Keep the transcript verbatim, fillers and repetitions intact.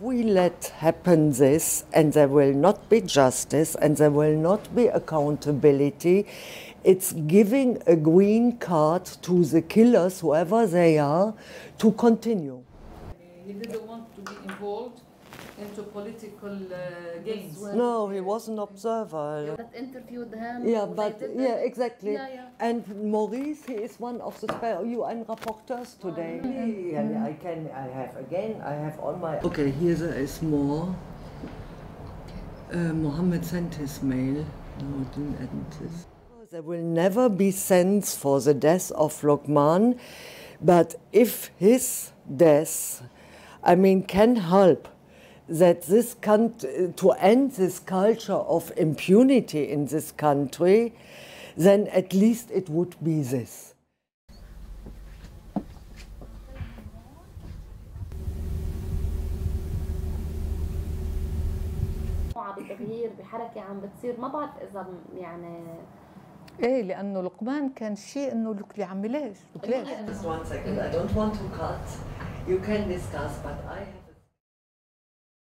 we let happen this, and there will not be justice and there will not be accountability, it's giving a green card to the killers, whoever they are, to continue. He didn't want to be involved into political uh, games. No, he was an observer. Yeah, but interviewed him. Yeah, but yeah, exactly. Yeah, yeah. And Maurice, he is one of the U N rapporteurs today. Mm-hmm. And I can, I have again, I have all my. Okay, here there is more. Uh, Mohammed sent his mail. No, it didn't end his. There will never be sense for the death of Lokman, but if his death, I mean, can help that this country, to end this culture of impunity in this country, then at least it would be this. بتغيير بحركة عم بتصير ما بعرف إذا يعني. إيه لأنه لقمان كان شيء إنه لك عم بلاش. Just one second, I don't want to cut. You can discuss, but I.